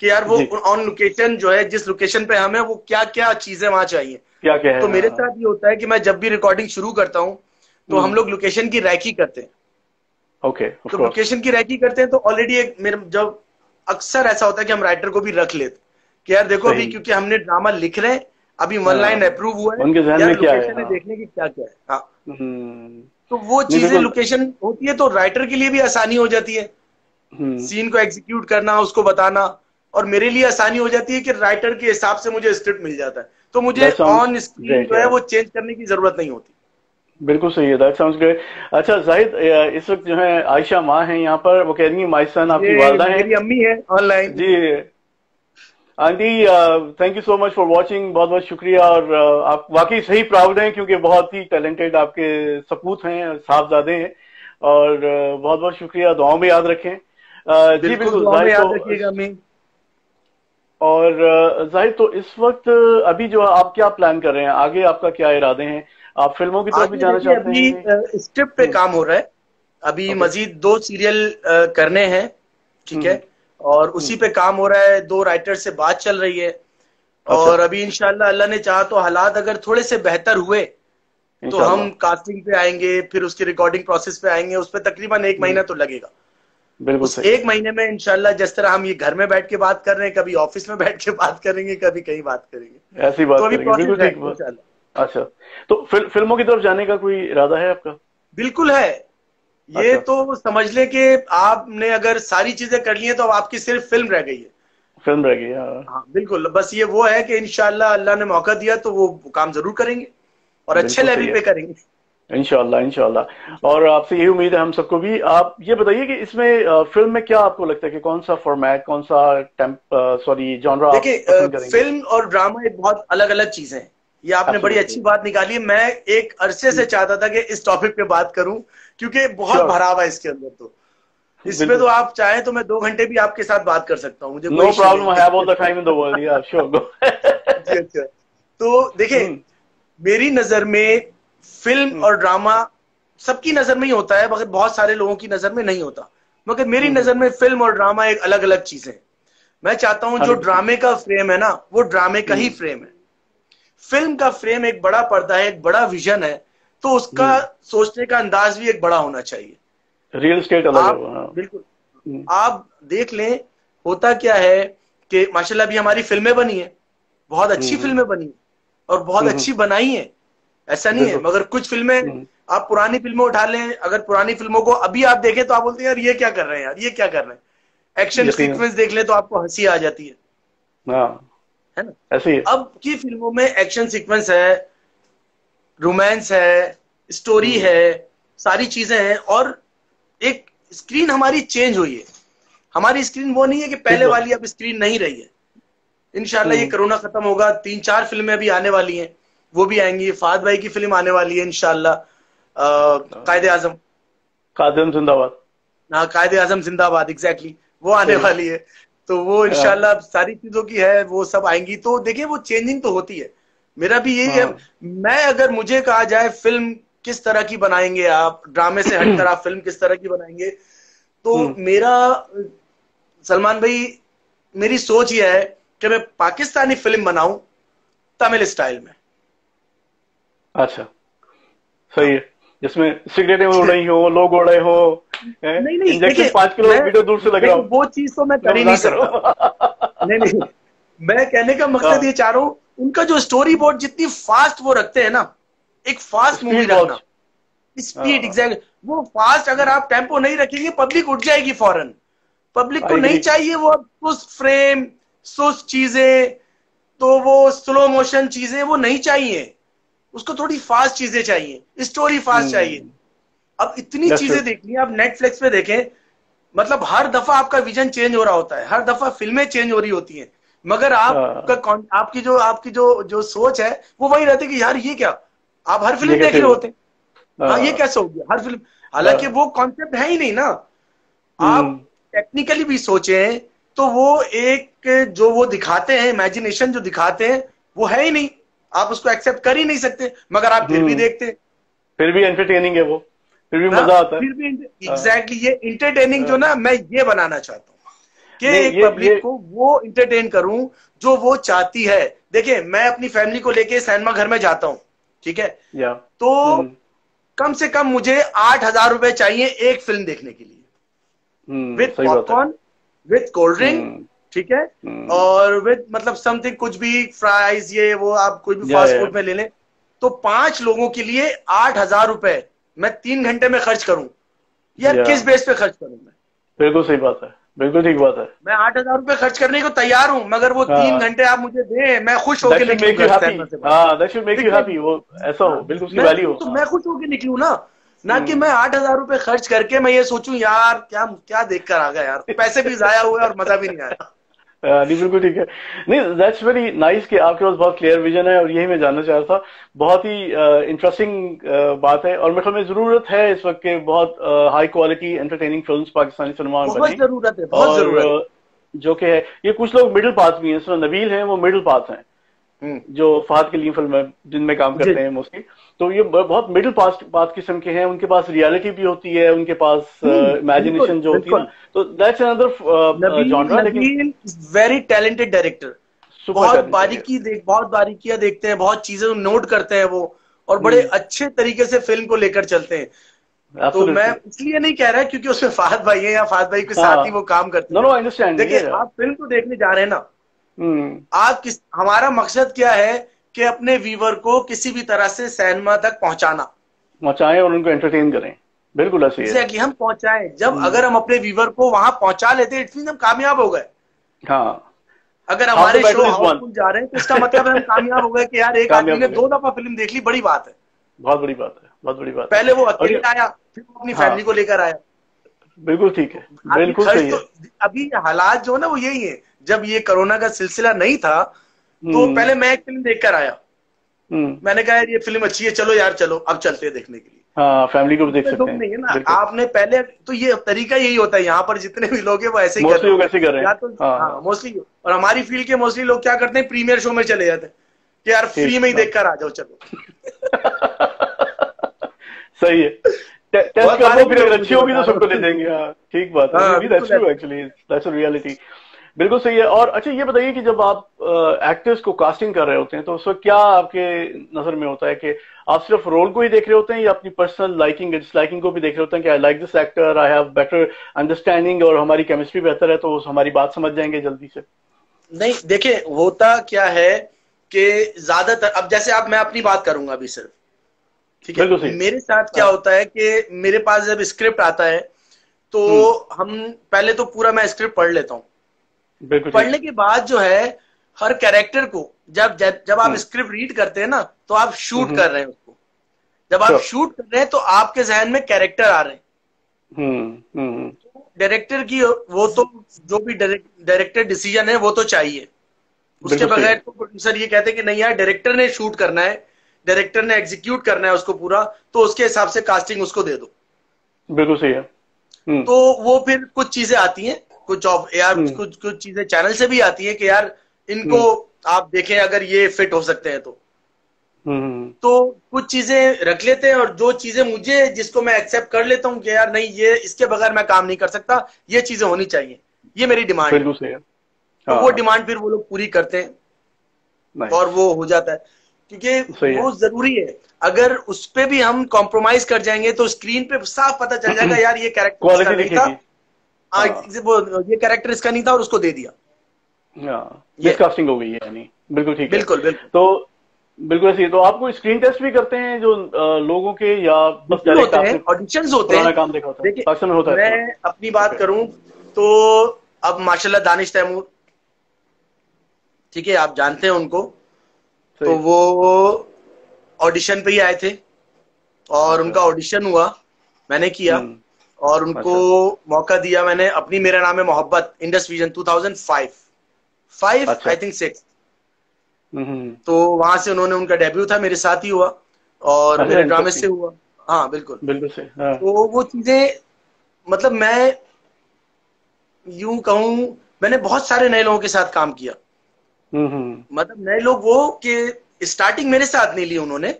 कि यार वो ऑन लोकेशन जो है जिस लोकेशन पे हमें वो क्या क्या चीजें वहां चाहिए क्या क्या है तो मेरे साथ ये होता है कि मैं जब भी रिकॉर्डिंग शुरू करता हूँ तो हम लोग लोकेशन की रैकी करते हैं ओके okay, तो लोकेशन की रैकी करते हैं तो ऑलरेडी एक मेरे जब अक्सर ऐसा होता है कि हम राइटर को भी रख लेते कि यार देखो अभी क्योंकि हमने ड्रामा लिख रहे हैं अभी वन लाइन अप्रूव हुआ है उनके ध्यान में क्या है देखने की क्या क्या है तो वो चीजें लोकेशन होती है तो राइटर के लिए भी आसानी हो जाती है सीन को एग्जीक्यूट करना उसको बताना और मेरे लिए आसानी हो जाती है कि राइटर के हिसाब से मुझे स्क्रिप्ट मिल जाता है तो मुझे ऑन स्क्रीन जो है वो चेंज करने की जरूरत नहीं होती बिल्कुल सही है दैट साउंड्स ग्रेट अच्छा जाहिद इस वक्त जो है आयशा माँ है यहाँ पर वो कह रही है माई सन आपकी वालदा है मेरी अम्मी है ऑनलाइन जी aunty thank you so much for watching बहुत बहुत शुक्रिया और uh, आप वाकई सही प्राउड हैं क्योंकि बहुत ही टैलेंटेड आपके सपूत हैं साहबजादे हैं और uh, बहुत बहुत शुक्रिया दुआओं में याद रखें uh, जी बिल्कुल और uh, जाहिर तो इस वक्त अभी जो आप क्या प्लान कर रहे हैं आगे आपका क्या इरादे हैं आप फिल्मों की तरफ भी जाना चाहते हैं स्क्रिप्ट पे काम हो रहा है अभी मजीद दो सीरियल करने हैं ठीक है और उसी पे काम हो रहा है दो राइटर से बात चल रही है और अभी इंशाल्लाह अल्लाह ने चाहा तो हालात अगर थोड़े से बेहतर हुए तो हम कास्टिंग पे आएंगे फिर उसके रिकॉर्डिंग प्रोसेस पे आएंगे उस पर तकरीबन एक महीना तो लगेगा बिल्कुल सही। एक महीने में इंशाल्लाह जिस तरह हम ये घर में बैठ के बात कर रहे हैं कभी ऑफिस में बैठ के बात करेंगे कभी कहीं बात करेंगे ऐसी बात बिल्कुल अच्छा तो फिल्मों की तरफ जाने का कोई इरादा है आपका बिल्कुल है ये अच्छा। तो समझ ले कि आपने अगर सारी चीजें कर ली हैं तो अब आपकी सिर्फ फिल्म रह गई है फिल्म रह गई है हाँ बिल्कुल बस ये वो है कि इंशाल्लाह अल्लाह ने मौका दिया तो वो काम जरूर करेंगे और अच्छे लेवल पे करेंगे इंशाल्लाह इंशाल्लाह और आपसे यही उम्मीद है हम सबको भी आप ये बताइए कि इसमें फिल्म में क्या आपको लगता है कि कौन सा फॉर्मेट कौन सा टेम्प सॉरी जॉनरा देखिए फिल्म और ड्रामा एक बहुत अलग अलग चीजें हैं ये आपने बड़ी अच्छी बात निकाली मैं एक अरसे से चाहता था कि इस टॉपिक पे बात करूं क्योंकि बहुत भरावा है इसके अंदर तो इसमें तो आप चाहें तो मैं दो घंटे भी आपके साथ बात कर सकता हूं मुझे no problem I have all the time in the world yeah sure तो देखिए मेरी नजर में फिल्म और ड्रामा सबकी नजर में ही होता है मगर बहुत सारे लोगों की नजर में नहीं होता मगर मेरी नजर में फिल्म और ड्रामा एक अलग अलग चीजें हैं मैं चाहता हूँ जो ड्रामे का फ्रेम है ना वो ड्रामे का ही फ्रेम है फिल्म का फ्रेम एक बड़ा पर्दा है एक बड़ा विजन है तो उसका सोचने का अंदाज भी एक बड़ा होना चाहिए रियल स्टेट अलग बिल्कुल आप देख लें होता क्या है कि माशाल्लाह भी हमारी फिल्में बनी है बहुत अच्छी फिल्में बनी है और बहुत अच्छी बनाई है ऐसा नहीं है मगर कुछ फिल्में आप पुरानी फिल्में उठा लें अगर पुरानी फिल्मों को अभी आप देखें तो आप बोलते हैं यार ये क्या कर रहे हैं यार ये क्या कर रहे हैं एक्शन सीक्वेंस देख लें तो आपको हंसी आ जाती है है ना ऐसे ही अब की फिल्मों में एक्शन सीक्वेंस है रोमांस है स्टोरी है सारी चीजें हैं और एक स्क्रीन हमारी चेंज हुई है हमारी स्क्रीन वो नहीं है कि पहले वाली अब स्क्रीन नहीं रही है इंशाल्लाह ये कोरोना खत्म होगा तीन चार फिल्में अभी आने वाली हैं वो भी आएंगी फहद भाई की फिल्म आने वाली है इंशाल्लाह कायदे आजम कायदे जिंदाबाद हाँ कायदे आजम जिंदाबाद एग्जैक्टली वो आने वाली है तो वो इंशाल्लाह सारी चीजों की है वो सब आएंगी तो देखिए वो चेंजिंग तो होती है मेरा भी यही है मैं अगर मुझे कहा जाए फिल्म किस तरह की बनाएंगे आप ड्रामे से हटकर आप फिल्म किस तरह की बनाएंगे तो मेरा सलमान भाई मेरी सोच यह है कि मैं पाकिस्तानी फिल्म बनाऊं तमिल स्टाइल में अच्छा सही है जिसमें सिगरेटें उड़ रही हो लोग उड़ रहे हो नहीं नहीं देखिए पांच किलोमीटर दूर से लग रहा हूं वो चीज तो मैं कर ही नहीं सकता नहीं नहीं मैं कहने का मकसद ये चाह रहा हूँ उनका जो स्टोरी बोर्ड जितनी फास्ट वो रखते हैं ना एक फास्ट मूवी रखना स्पीड एग्जैक्ट वो फास्ट अगर आप टेम्पो नहीं रखेंगे पब्लिक उठ जाएगी फौरन पब्लिक को नहीं चाहिए वो उस फ्रेम सुस्त चीजें तो वो स्लो मोशन चीजें वो नहीं चाहिए उसको थोड़ी फास्ट चीजें चाहिए स्टोरी फास्ट चाहिए अब इतनी चीजें देखनी है आप नेटफ्लिक्स पे देखें मतलब हर दफा आपका विजन चेंज हो रहा होता है, हर दफा फिल्में चेंज हो रही होती हैं, मगर आपका आपकी जो आपकी जो जो सोच है वो वही रहती है कि यार ये क्या, आप हर फिल्म देख रहे होते हैं, हाँ ये कैसे हो गया हर फिल्म, हालांकि वो कॉन्सेप्ट है ही नहीं ना। आप टेक्निकली भी सोचें तो वो एक जो वो दिखाते हैं इमेजिनेशन जो दिखाते हैं वो है ही नहीं, आप उसको एक्सेप्ट कर ही नहीं सकते, मगर आप फिर भी देखते, फिर भी एंटरटेनिंग है वो, फिर भी मजा आता है, फिर भी एग्जैक्टली ये एंटरटेनिंग जो ना मैं ये बनाना चाहता हूँ कि एक पब्लिक को वो एंटरटेन करूं जो वो चाहती है। देखिए मैं अपनी फैमिली को लेके सिनेमा घर में जाता हूँ, ठीक है, तो कम से कम मुझे आठ हजार रुपए चाहिए एक फिल्म देखने के लिए, with popcorn, with cold drink, ठीक है, और विद मतलब समथिंग कुछ भी फ्राइज ये वो आप कुछ भी फास्ट फूड में ले लें, तो पांच लोगों के लिए आठ हजार रुपए मैं तीन घंटे में खर्च करूं, यार किस बेस पे खर्च करूं मैं? बिल्कुल सही बात है, बिल्कुल ठीक बात है। मैं आठ हजार रुपए खर्च करने को तैयार हूं, मगर वो तीन घंटे आप मुझे दें मैं खुश होकर निकलूं, मैं खुश होकर निकलूं ना, ना कि मैं आठ हजार रुपए खर्च करके मैं ये सोचूं यार क्या क्या देखकर आ गया यार, पैसे भी जाया हुए और मजा भी नहीं आया। नहीं बिल्कुल ठीक है, नहीं दैट्स वेरी नाइस कि आपके पास बहुत क्लियर विजन है और यही मैं जानना चाह रहा था। बहुत ही इंटरेस्टिंग uh, uh, बात है और मेरे ख्याल में जरूरत है इस वक्त के बहुत high quality entertaining films Pakistani cinema में बहुत जरूरत है, बहुत जरूरत है। जो कि है ये कुछ लोग मिडिल पाथ भी हैं, इसमें नबील हैं वो मिडिल पाथ हैं जो फहद के लिए फिल्म जिनमें काम करते हैं मोस्टली, तो ये बहुत मिडिल पास पास किस्म के हैं, उनके पास रियलिटी भी होती है, उनके पास इमेजिनेशन uh, जो होती है ना, तो दैट्स अनदर जॉनरा। लेकिन वेरी टैलेंटेड डायरेक्टर, बहुत बारीकी देख बहुत बारीकियां देखते हैं, बहुत चीजें नोट करते हैं वो, और बड़े अच्छे तरीके से फिल्म को लेकर चलते हैं। तो मैं इसलिए नहीं कह रहा क्योंकि उसमें फहद भाई है या फहद भाई के साथ ही वो काम करते हैं। देखिए आप फिल्म को देखने जा रहे हैं ना, आप किस हमारा मकसद क्या है कि अपने व्यूअर को किसी भी तरह से सिनेमा तक पहुंचाना, पहुंचाएं और उनको एंटरटेन करें। बिल्कुल ऐसे ही एग्जैक्टली हम पहुंचाएं, जब अगर हम अपने व्यूअर को वहां पहुंचा लेते इट मींस हम कामयाब हो गए। हाँ अगर हमारे शो हाउसफुल जा रहे हैं तो इसका मतलब हम कामयाब हो गए कि यार एक आदमी ने दो दफा फिल्म देख ली, बड़ी बात है, बहुत बड़ी बात है, बहुत बड़ी बात। पहले वो अकेले आया, फिर वो अपनी फैमिली को लेकर आया। बिल्कुल ठीक है, बिल्कुल सही है। अभी हालात जो है ना वो यही है, जब ये कोरोना का सिलसिला नहीं था तो पहले मैं एक फिल्म देखकर आया, मैंने कहा यार ये फिल्म अच्छी है, चलो यार चलो अब चलते हैं देखने के लिए, हाँ फैमिली को भी देख सकते हैं ना। आपने पहले तो ये तरीका यही होता है, यहाँ पर जितने भी लोग हैं वो ऐसे ही कर रहे हैं मोस्टली, और हमारी फील्ड के मोस्टली लोग क्या करते हैं प्रीमियर शो में चले जाते हैं कि यार फ्री में ही देखकर आ जाओ, चलो सही है, टेस्ट कर लो, फिर अगर अच्छी होगी तो सबको ले देंगे। हाँ ठीक बात है, that's true actually, that's reality, बिल्कुल सही है। और अच्छा ये बताइए कि जब आप एक्टर्स को कास्टिंग कर रहे होते हैं तो उसमें क्या आपके नजर में होता है कि आप सिर्फ रोल को ही देख रहे होते हैं या अपनी पर्सनल लाइकिंग डिसलाइकिंग को भी देख रहे होते हैं कि I like this actor, I have better understanding और हमारी केमिस्ट्री बेहतर है तो हमारी बात समझ जाएंगे जल्दी से? नहीं देखिये होता क्या है कि ज्यादातर, अब जैसे आप मैं अपनी बात करूंगा अभी सिर्फ, ठीक है, मेरे साथ क्या होता है कि मेरे पास जब स्क्रिप्ट आता है तो हम पहले तो पूरा मैं स्क्रिप्ट पढ़ लेता हूँ, पढ़ने के बाद जो है हर कैरेक्टर को जब जब, जब आप स्क्रिप्ट रीड करते हैं ना तो आप शूट कर रहे हैं उसको, जब आप शूट कर रहे हैं तो आपके जहन में कैरेक्टर आ रहे हैं। डायरेक्टर की वो तो जो भी डायरेक्टर डिसीजन है वो तो चाहिए, उसके बगैर तो प्रोड्यूसर ये कहते हैं कि नहीं यार डायरेक्टर ने शूट करना है, डायरेक्टर ने एग्जीक्यूट करना है उसको पूरा, तो उसके हिसाब से कास्टिंग उसको दे दो। बिल्कुल सही है। तो वो फिर कुछ चीजें आती हैं, कुछ ऑफ यार कुछ कुछ चीजें चैनल से भी आती है कि यार इनको आप देखें अगर ये फिट हो सकते हैं तो तो कुछ चीजें रख लेते हैं, और जो चीजें मुझे जिसको मैं एक्सेप्ट कर लेता हूँ कि यार नहीं ये इसके बगैर मैं काम नहीं कर सकता, ये चीजें होनी चाहिए, ये मेरी डिमांड है, तो वो डिमांड फिर वो लोग पूरी करते हैं और वो हो जाता है, क्योंकि वो जरूरी है। अगर उस पर भी हम कॉम्प्रोमाइज कर जाएंगे तो स्क्रीन पे साफ पता चल जाएगा यार ये कैरेक्टर इसका नहीं था, आ, ये कैरेक्टर इसका नहीं था और उसको दे दिया, ये कास्टिंग हो गई है। यानी बिल्कुल ठीक है, बिल्कुल बिल्कुल, तो बिल्कुल ऐसी। तो आपको स्क्रीन टेस्ट भी करते हैं जो आ, लोगों के या बस होते हैं, ऑडिशंस होते हैं, काम देखा होता है। मैं अपनी बात करूं तो अब माशाल्लाह दानिश तैमूर, ठीक है आप जानते हैं उनको, तो वो ऑडिशन पे ही आए थे और उनका ऑडिशन हुआ, मैंने किया और उनको मौका दिया मैंने अपनी मेरा नाम है मोहब्बत Indus Vision two thousand five, five I think six, तो वहां से उन्होंने उनका डेब्यू था, मेरे साथ ही हुआ और मेरे ड्रामे से हुआ। हाँ बिल्कुल बिल्कुल से, हाँ। तो वो चीजें मतलब मैं यूं कहूं मैंने बहुत सारे नए लोगों के साथ काम किया, मतलब नए लोग वो कि स्टार्टिंग मेरे साथ नहीं ली उन्होंने,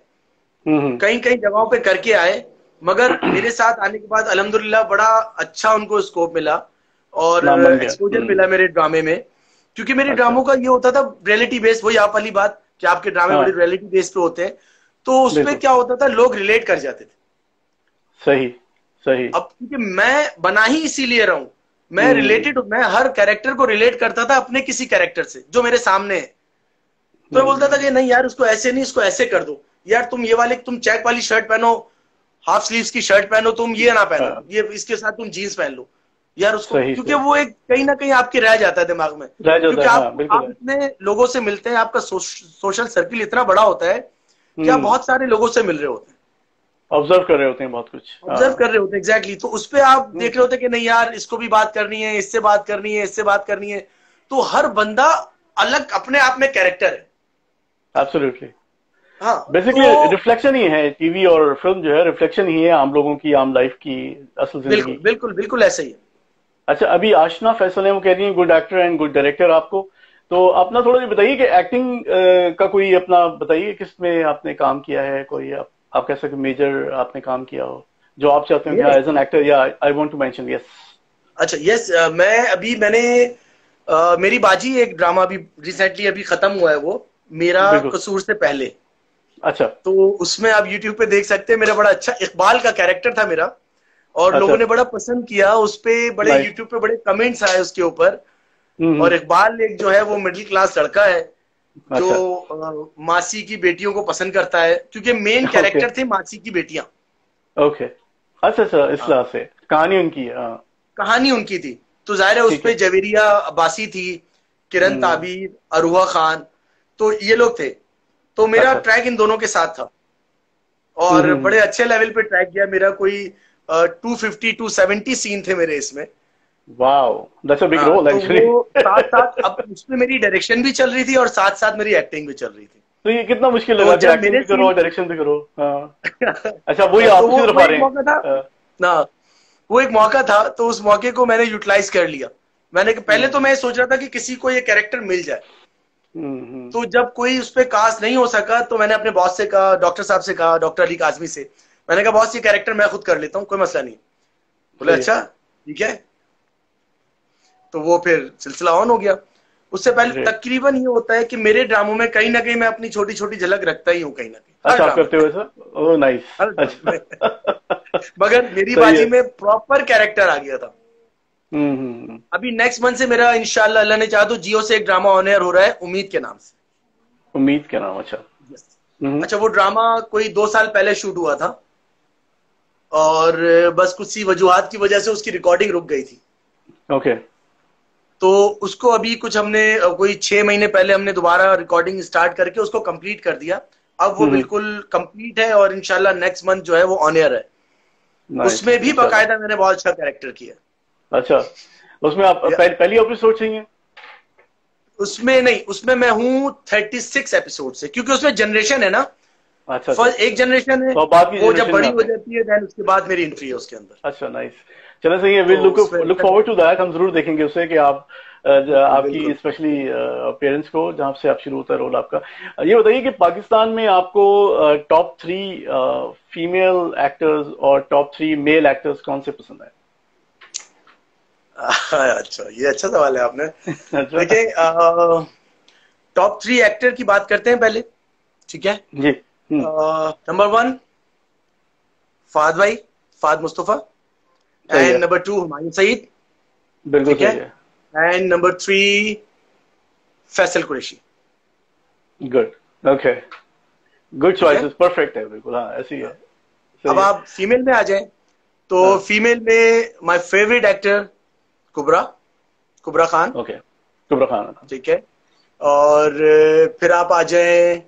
कई कई जगहों पे करके आए, मगर मेरे साथ आने के बाद अल्हम्दुलिल्लाह बड़ा अच्छा उनको स्कोप मिला और एक्सपोजर मिला मेरे ड्रामे में, क्योंकि मेरे अच्छा। ड्रामों का ये होता था रियलिटी बेस्ड, वही आप वाली बात कि आपके ड्रामे हाँ। बड़े रियलिटी बेस्ड पे होते हैं, तो उसपे क्या होता था लोग रिलेट कर जाते थे। सही सही। अब क्योंकि मैं बना ही इसीलिए रहा हूँ, मैं रिलेटेड, मैं हर कैरेक्टर को रिलेट करता था अपने किसी कैरेक्टर से जो मेरे सामने है, तो मैं बोलता था कि नहीं यार उसको ऐसे नहीं, इसको ऐसे कर दो यार, तुम ये वाले, तुम चेक वाली शर्ट पहनो, हाफ स्लीव्स की शर्ट पहनो, तुम ये ना पहनो, ये इसके साथ तुम जीन्स पहन लो यार उसको, क्योंकि वो एक कहीं ना कहीं आपके रह जाता है दिमाग में, क्योंकि आप इतने लोगों से मिलते हैं, आपका सोशल सर्किल इतना बड़ा होता है कि आप बहुत सारे लोगों से मिल रहे होते हैं, ऑब्जर्व कर रहे होते हैं बहुत कुछ, ऑब्जर्व कर रहे होते हैं एग्जैक्टली, तो उसपे आप देख रहे होते हैं कि नहीं यार इसको भी बात करनी है, इससे बात करनी है, इससे बात करनी है, तो हर बंदा अलग अपने आप में कैरेक्टर है। एब्सोल्युटली हाँ, बेसिकली तो, रिफ्लेक्शन ही है टीवी और फिल्म, जो है रिफ्लेक्शन ही है आम लोगों की, आम लाइफ की, असल जिंदगी। बिल्कुल बिल्कुल बिल्कुल ऐसा ही है। अच्छा अभी आशना फैसल वो कह रही है good actor and good director आपको, तो अपना थोड़ा सा बताइए कि एक्टिंग का कोई अपना बताइए किसमें आपने काम किया है, कोई आप आप कैसे मेजर आपने काम किया हो जो आप चाहते हो एज एन एक्टर या I want to mention. Yes अच्छा यस yes, uh, मैं अभी मैंने uh, मेरी बाजी एक ड्रामा अभी रिसेंटली अभी खत्म हुआ है, वो मेरा कसूर से पहले। अच्छा तो उसमें आप YouTube पे देख सकते हैं, मेरा बड़ा अच्छा इकबाल का कैरेक्टर था मेरा और अच्छा। लोगों ने बड़ा पसंद किया, उस पर बड़े YouTube पे बड़े कमेंट्स आए उसके ऊपर, और इकबाल एक जो है वो मिडिल क्लास लड़का है जो अच्छा। मासी की बेटियों को पसंद करता है, क्योंकि मेन कैरेक्टर थे मासी की बेटियां। ओके अच्छा अच्छा, इस तरह से कहानी उनकी आ, कहानी उनकी थी, तो जाहिर है उसपे जवेरिया अब्बासी थी, किरण ताबीर, अरूहा खान, तो ये लोग थे, तो मेरा अच्छा। ट्रैक इन दोनों के साथ था और बड़े अच्छे लेवल पे ट्रैक किया मेरा, कोई two fifty two seventy scene थे मेरे इसमें। Wow, that's a big role, तो actually. साथ साथ अब उसमें मेरी डायरेक्शन भी चल रही थी और साथ साथ मेरी एक्टिंग भी चल रही थी, तो ये कितना मुश्किल लगा कि एक्टिंग भी करो डायरेक्शन भी करो। अच्छा वही आप किस तरफ आ रहे हैं ना, वो एक मौका था तो उस मौके को मैंने यूटिलाइज कर लिया। मैंने पहले तो मैं सोच रहा था कि किसी को ये कैरेक्टर मिल जाए, तो जब कोई उस पर कास्ट नहीं हो सका तो मैंने अपने बॉस से कहा, डॉक्टर साहब से कहा, डॉक्टर अली काजमी से, मैंने कहा बॉस ये कैरेक्टर मैं खुद कर लेता हूँ, कोई मसला नहीं। बोले अच्छा ठीक है, तो वो फिर सिलसिला ऑन हो गया। उससे पहले तकरीबन ये होता है कि मेरे ड्रामों में कहीं ना कहीं मैं अपनी छोटी छोटी झलक रखता ही हूँ कहीं ना कहीं। अच्छा करते हो सर? Oh nice. अच्छा। मगर मेरी बाजी में प्रॉपर कैरेक्टर आ गया था। हम्म। अभी नेक्स्ट मंथ से मेरा इंशाल्लाह अल्लाह ने चाहा तो जियो से एक ड्रामा ऑन एयर हो रहा है उम्मीद के नाम से। उम्मीद के नाम, अच्छा अच्छा। वो ड्रामा कोई दो साल पहले शूट हुआ था और बस कुछ सी वजूहत की वजह से उसकी रिकॉर्डिंग रुक गई थी। ओके। तो उसको अभी कुछ हमने कोई छह महीने पहले हमने दोबारा रिकॉर्डिंग स्टार्ट करके उसको कंप्लीट कर दिया। अब वो बिल्कुल कंप्लीट है और इंशाल्लाह नेक्स्ट मंथ जो है वो ऑन एयर है। उसमें भी बकायदा मैंने बहुत अच्छा कैरेक्टर किया। अच्छा, उसमें आप पह, पहली एपिसोड चाहिए? उसमें नहीं, उसमें मैं हूँ थर्टी सिक्स एपिसोड से, क्योंकि उसमें जनरेशन है ना। अच्छा, फर्स्ट एक जनरेशन है, वो जब बड़ी हो जाती है देन उसके बाद मेरी एंट्री है उसके अंदर। अच्छा नाइस, चलो सही है। We look look forward to that. हम जरूर देखेंगे उसे कि आप आपकी स्पेशली पेरेंट्स को जहां से आप शुरू होता है रोल आपका। ये बताइए कि पाकिस्तान में आपको टॉप थ्री फीमेल एक्टर्स और टॉप थ्री मेल एक्टर्स कौन से पसंद है? अच्छा, ये अच्छा सवाल है आपने। देखिए टॉप थ्री एक्टर की बात करते हैं पहले, ठीक है जी। नंबर वन फहद भाई, फहद मुस्तफा, and number two Humayun Saeed, ठीक है, and number three Faisal Qureshi. Good, okay, good choices, perfect है बिल्कुल। हाँ ऐसी है। अब आप फीमेल में आ जाएं तो फीमेल में my favourite actor Kubra कुबरा खान। Okay, कुबरा खान, ठीक है। और फिर आप आ जाएं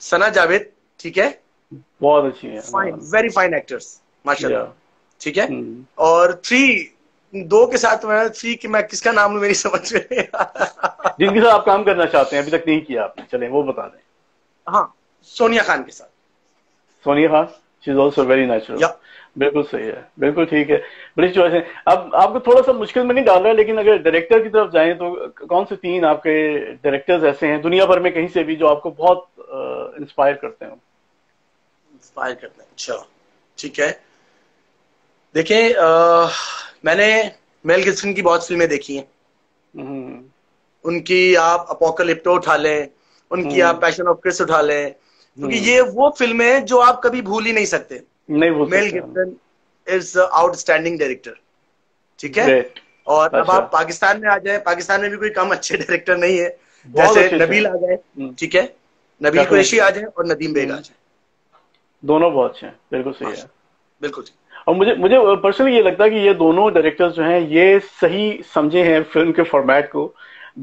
सना जावेद, ठीक है, बहुत अच्छी है, फाइन, वेरी फाइन एक्टर्स माशाल्लाह, ठीक है। और थ्री दो के साथ मैं थ्री की मैं किसका नाम लूं मेरी समझ में नहीं आया। जिनके साथ आप काम करना चाहते हैं अभी तक नहीं किया आपने, चलें वो बता दें। हाँ, सोनिया खान के साथ। Sonia Khan she is also very natural, बिल्कुल सही है, बिल्कुल ठीक है, बड़ी चॉइस है। अब आपको थोड़ा सा मुश्किल में नहीं डाल रहा है, लेकिन अगर डायरेक्टर की तरफ जाएं तो कौन से तीन आपके डायरेक्टर्स ऐसे हैं दुनिया भर में कहीं से भी जो आपको बहुत इंस्पायर करते हैं? इंस्पायर करते हैं, अच्छा ठीक है। देखिए मैंने मेल गिब्सन की बहुत फिल्में देखी हैं, उनकी आप अपोकलिप्टो उठा लें, उनकी आप पैशन ऑफ क्रिस्ट उठा लें, क्योंकि ये वो फिल्में हैं जो आप कभी भूल ही नहीं सकते। नहीं, Mel Gibson is outstanding director, ठीक है। और अच्छा। अब आप पाकिस्तान में आ जाए, पाकिस्तान में भी कोई कम अच्छे डायरेक्टर नहीं है, जैसे नबील आ जाए, ठीक है, नबील कुरैशी आ जाए और नदीम बेग आ जाए, दोनों बहुत अच्छे हैं, बिल्कुल सही है, बिल्कुल। और मुझे मुझे पर्सनली ये लगता है कि ये दोनों डायरेक्टर्स जो हैं ये सही समझे हैं फिल्म के फॉर्मेट को,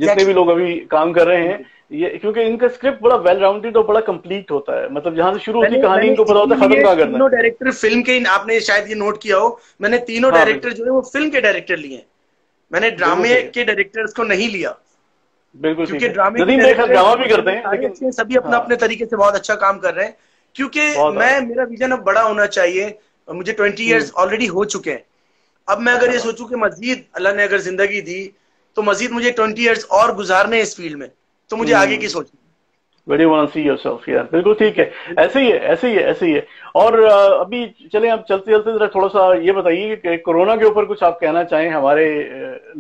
जितने भी लोग अभी काम कर रहे हैं ये, क्योंकि इनका स्क्रिप्ट बड़ा वेल राउंडेड और बड़ा कंप्लीट होता है, मतलब जहां से शुरू होती कहानी इनको पता होता है खत्म कहां करना है। तीनों डायरेक्टर फिल्म के, आपने शायद ये नोट किया हो, मैंने तीनों डायरेक्टर जो है वो फिल्म के डायरेक्टर लिए हैं, मैंने ड्रामे के डायरेक्टर्स को नहीं लिया, बिल्कुल, क्योंकि ड्रामे ड्रामा भी करते हैं लेकिन सभी अपना अपने तरीके से बहुत अच्छा काम कर रहे हैं, क्योंकि मैं मेरा विजन अब बड़ा होना चाहिए, मुझे ट्वेंटी इयर्स ऑलरेडी हो चुके हैं, अब मैं अगर ये सोचूं कि मजीद अल्लाह ने अगर जिंदगी दी तो मजीद मुझे ट्वेंटी इयर्स और गुजारने इस फील्ड में, तो मुझे आगे की सोचनी। Very well, see yourself, यार बिल्कुल ठीक है, ऐसे ही है, ऐसे ही है, ऐसे ही है। और अभी चले आप चलते चलते जरा थोड़ा सा ये बताइए कि कोरोना के ऊपर कुछ आप कहना चाहें हमारे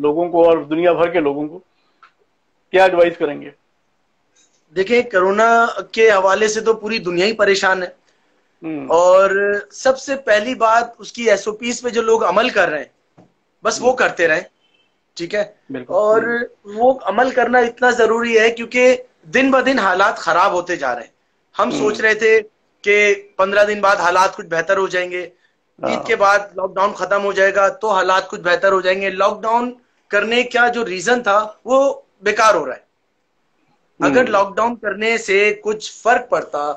लोगों को और दुनिया भर के लोगों को, क्या एडवाइस करेंगे? देखिये कोरोना के हवाले से तो पूरी दुनिया ही परेशान है, और सबसे पहली बात उसकी एसओपीस पे जो लोग अमल कर रहे हैं बस वो करते रहें, ठीक है। और वो अमल करना इतना जरूरी है क्योंकि दिन ब दिन हालात खराब होते जा रहे हैं। हम सोच रहे थे कि पंद्रह दिन बाद हालात कुछ बेहतर हो जाएंगे, ईद के बाद लॉकडाउन खत्म हो जाएगा तो हालात कुछ बेहतर हो जाएंगे, लॉकडाउन करने का जो रीजन था वो बेकार हो रहा है। अगर लॉकडाउन करने से कुछ फर्क पड़ता,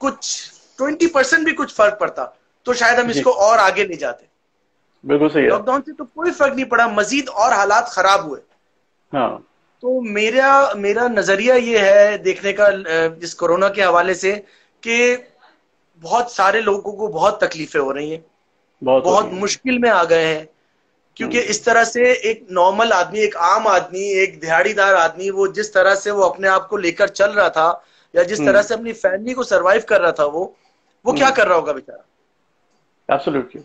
कुछ बीस परसेंट भी कुछ फर्क पड़ता तो शायद हम इसको और आगे ले जाते। बिल्कुल सही है। लॉकडाउन से तो कोई फर्क नहीं पड़ा, मजीद और हालात खराब हुए। हाँ। तो मेरा मेरा नजरिया ये है देखने का इस कोरोना के हवाले से कि बहुत सारे लोगों को बहुत तकलीफें हो रही हैं, बहुत, बहुत मुश्किल में आ गए हैं, क्योंकि इस तरह से एक नॉर्मल आदमी, एक आम आदमी, एक दिहाड़ीदार आदमी वो जिस तरह से वो अपने आप को लेकर चल रहा था या जिस तरह से अपनी फैमिली को सर्वाइव कर रहा था वो वो क्या कर रहा होगा बेचारा। एब्सोल्युटली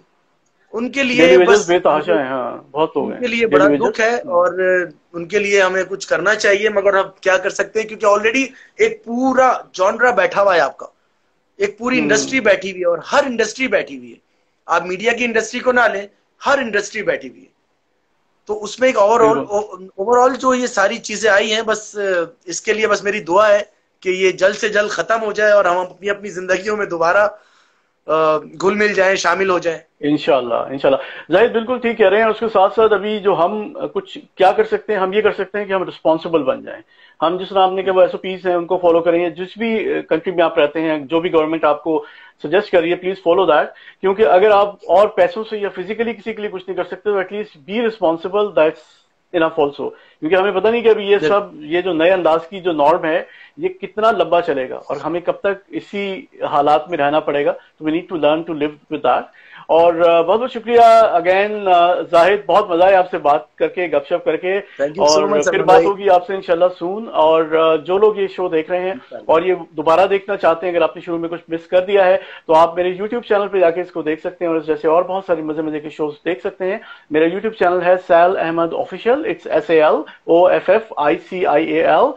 उनके लिए बस बेतहाशा है, हाँ, बहुत हो गए, उनके लिए बड़ा दुख है और उनके लिए हमें कुछ करना चाहिए, मगर हम क्या कर सकते हैं क्योंकि ऑलरेडी एक पूरा जॉनरा बैठा हुआ है आपका, एक पूरी इंडस्ट्री बैठी हुई है और हर इंडस्ट्री बैठी हुई है। आप मीडिया की इंडस्ट्री को ना लें, हर इंडस्ट्री बैठी हुई है, तो उसमें एक ओवरऑल ओवरऑल जो ये सारी चीजें आई हैं बस इसके लिए बस मेरी दुआ है कि ये जल्द से जल्द खत्म हो जाए और हम अपनी अपनी जिंदगियों में दोबारा घुल मिल जाए, शामिल हो जाए, इंशाल्लाह इंशाल्लाह। जाहिद बिल्कुल ठीक कह रहे हैं, उसके साथ साथ अभी जो हम कुछ क्या कर सकते हैं, हम ये कर सकते हैं कि हम रिस्पॉन्सिबल बन जाएं। हम जिस नाम ने कहा वो एसओपीज़ हैं उनको फॉलो करें, जिस भी कंट्री में आप रहते हैं जो भी गवर्नमेंट आपको सजेस्ट कर रही है प्लीज फॉलो दैट, क्योंकि अगर आप और पैसों से या फिजिकली किसी के लिए कुछ नहीं कर सकते तो at least be responsible, that's enough also, क्योंकि हमें पता नहीं कि अभी ये सब ये जो नए अंदाज की जो नॉर्म है ये कितना लंबा चलेगा और हमें कब तक इसी हालात में रहना पड़ेगा, तो we need to learn to live with that. और बहुत बहुत शुक्रिया अगेन जाहिद, बहुत मजा आया आपसे बात करके, गपशप करके, और so फिर बात होगी आपसे इंशाल्लाह सून। और जो लोग ये शो देख रहे हैं और ये दोबारा देखना चाहते हैं, अगर आपने शुरू में कुछ मिस कर दिया है तो आप मेरे यूट्यूब चैनल पे जाके इसको देख सकते हैं और जैसे और बहुत सारे मजे मजे के शोज देख सकते हैं। मेरा यूट्यूब चैनल है cell Ahmed official, it's S A L O F F I C I A L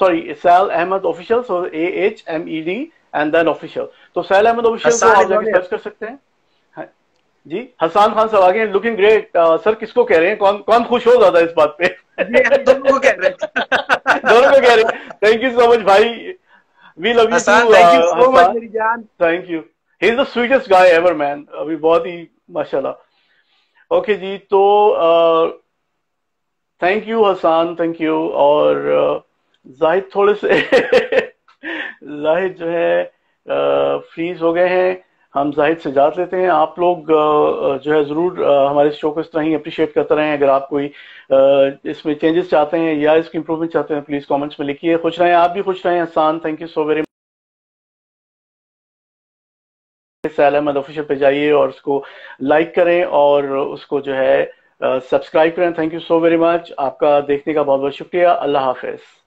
sorry cell Ahmed official, so A H M E D and then official, तो सैल अहमद ऑफिशियल सर्च कर सकते हैं जी। हसन खान साहब आगे looking great sir, किसको कह रहे हैं, कौन कौन खुश हो ज्यादा इस बात पे? दोनों को कह रहे हैं, दोनों को कह रहे हैं। थैंक यू सो मच भाई, we love you so much मेरी जान, thank you, he is the sweetest guy ever man, अभी बहुत ही माशाल्लाह। ओके जी, तो thank you Hasan, thank you. और जाहिद थोड़े से जाहिद जो है फ्रीज हो गए हैं। हम जाहिद से जात लेते हैं। आप लोग जो है ज़रूर हमारे शो को इस तरह ही अप्रिशिएट करते रहें। अगर आप कोई इसमें चेंजेस चाहते हैं या इसकी इंप्रूवमेंट चाहते हैं प्लीज़ कमेंट्स में लिखिए। खुश रहें, आप भी खुश रहें। Hasan, thank you so very much. Sal Ahmed official पे जाइए और उसको लाइक करें और उसको जो है सब्सक्राइब करें। Thank you so very much. आपका देखने का बहुत बहुत शुक्रिया। अल्लाह हाफिज़।